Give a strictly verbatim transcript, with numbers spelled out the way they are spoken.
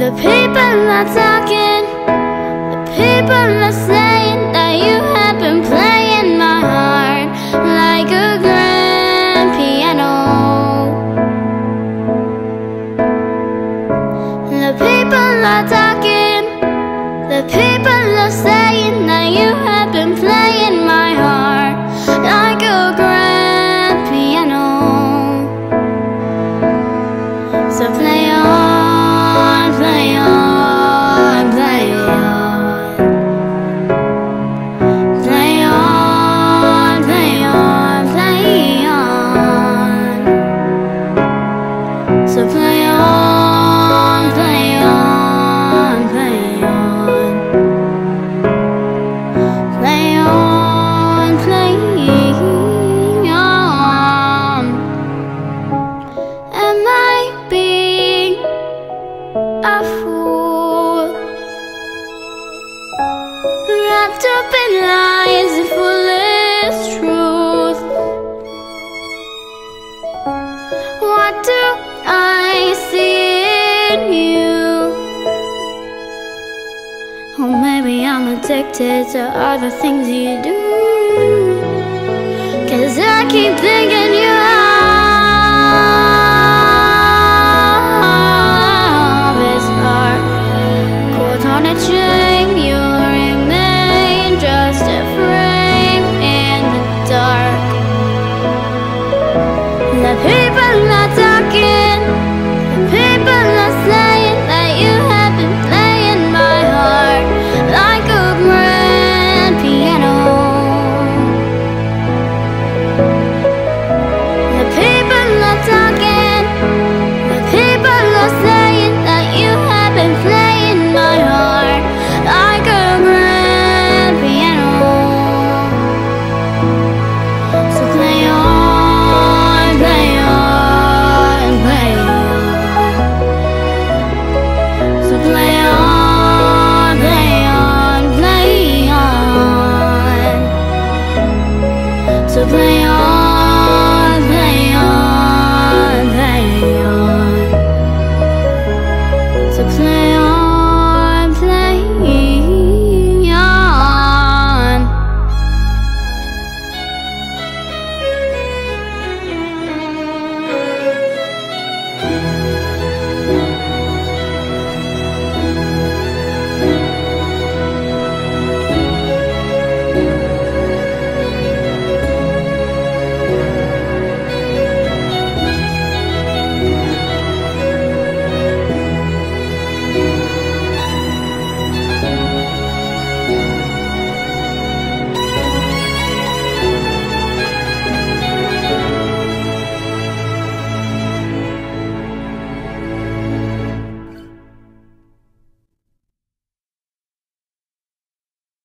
The people are talking, the people are saying that you have been playing my heart like a grand piano. The people are talking, the people are saying that you have been playing my heart like a grand piano. So play on. So play on, play on, play on, play on, play on. Am I being a fool, wrapped up in lies and foolish truth? What do I see in you? Oh, maybe I'm addicted to all the things you do, 'cause I keep thinking you have this heart. Caught on a chain.